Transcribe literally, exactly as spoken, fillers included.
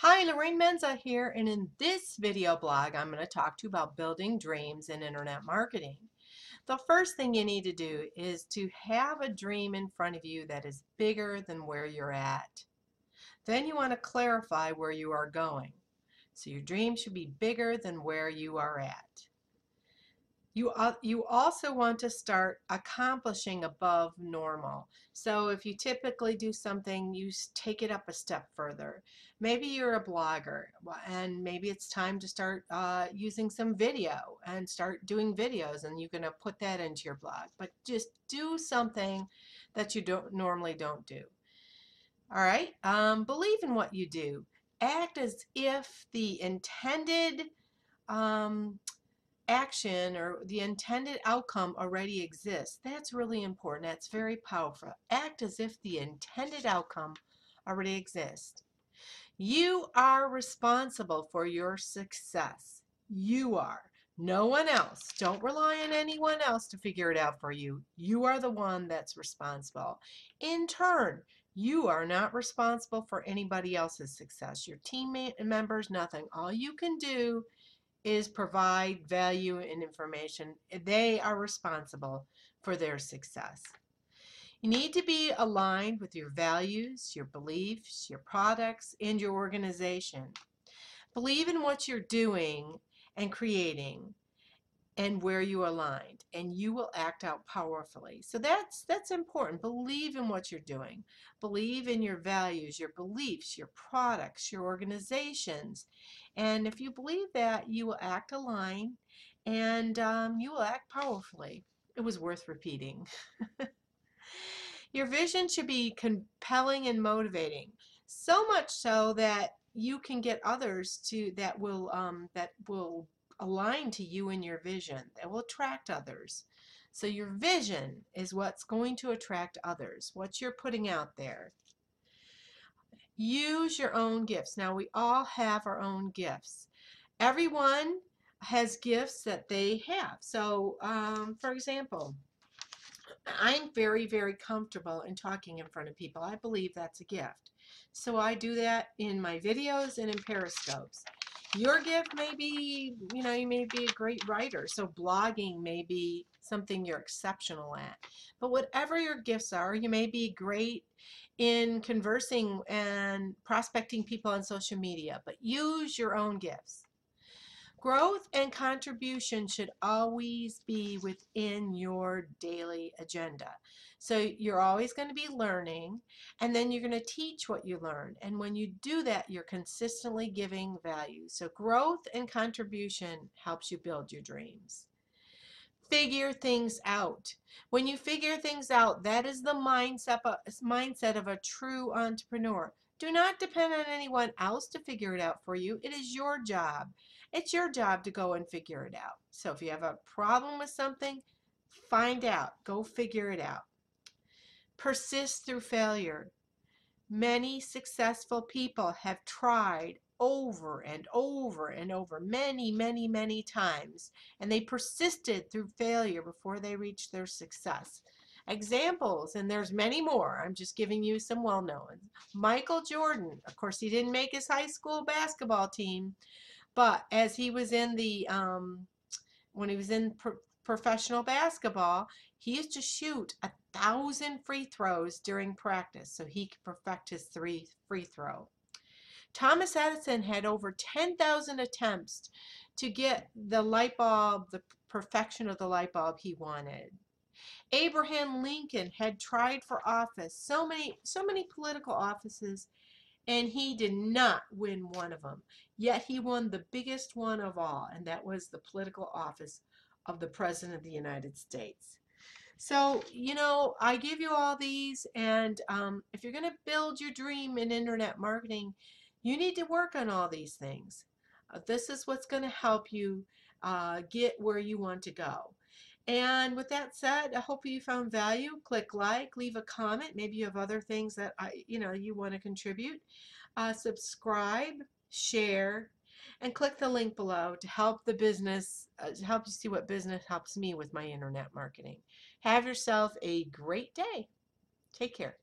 Hi, Lorraine Menza here, and in this video blog I'm going to talk to you about building dreams in internet marketing. The first thing you need to do is to have a dream in front of you that is bigger than where you're at. Then you want to clarify where you are going. So your dream should be bigger than where you are at. You, uh, you also want to start accomplishing above normal. So if you typically do something, you take it up a step further. Maybe you're a blogger, and maybe it's time to start uh, using some video and start doing videos, and you're going to put that into your blog. But just do something that you don't normally don't do. All right? Um, believe in what you do. Act as if the intended um, action or the intended outcome already exists. That's really important. That's very powerful. Act as if the intended outcome already exists. You are responsible for your success. You are. No one else. Don't rely on anyone else to figure it out for you. You are the one that's responsible. In turn, you are not responsible for anybody else's success. Your teammate members, nothing. All you can do is provide value and information. They are responsible for their success. You need to be aligned with your values, your beliefs, your products, and your organization. Believe in what you're doing and creating and where you aligned, and you will act out powerfully. So that's that's important. Believe in what you're doing. Believe in your values, your beliefs, your products, your organizations. And if you believe that, you will act aligned, and um, you will act powerfully. It was worth repeating. Your vision should be compelling and motivating, so much so that you can get others to that will um, that will align to you and your vision. That will attract others. So your vision is what's going to attract others. What you're putting out there. Use your own gifts. Now, we all have our own gifts. Everyone has gifts that they have. So, um, for example, I'm very, very comfortable in talking in front of people. I believe that's a gift. So I do that in my videos and in Periscopes. Your gift may be, you know, you may be a great writer. So blogging may be something you're exceptional at. But whatever your gifts are, you may be great in conversing and prospecting people on social media, but use your own gifts. Growth and contribution should always be within your daily agenda. So you're always going to be learning, and then you're going to teach what you learn. And when you do that, you're consistently giving value. So growth and contribution helps you build your dreams. Figure things out. When you figure things out, that is the mindset of, mindset of a true entrepreneur. Do not depend on anyone else to figure it out for you. It is your job. It's your job to go and figure it out. So if you have a problem with something, find out. Go figure it out. Persist through failure. Many successful people have tried over and over and over many many many times, and they persisted through failure before they reached their success. Examples, and there's many more, I'm just giving you some well-known. Michael Jordan, of course, he didn't make his high school basketball team, but as he was in the um, when he was in pro professional basketball, he used to shoot a thousand free throws during practice so he could perfect his three free throw. Thomas Edison had over ten thousand attempts to get the light bulb, the perfection of the light bulb he wanted. Abraham Lincoln had tried for office, so many, so many political offices, and he did not win one of them. Yet he won the biggest one of all, and that was the political office of the President of the United States. So, you know, I give you all these, and um, if you're going to build your dream in internet marketing, you need to work on all these things. Uh, this is what's going to help you uh, get where you want to go. And with that said, I hope you found value. Click like, leave a comment. Maybe you have other things that I, you know, you want to contribute. Uh, subscribe, share, and click the link below to help the business, uh, to help you see what business helps me with my internet marketing. Have yourself a great day. Take care.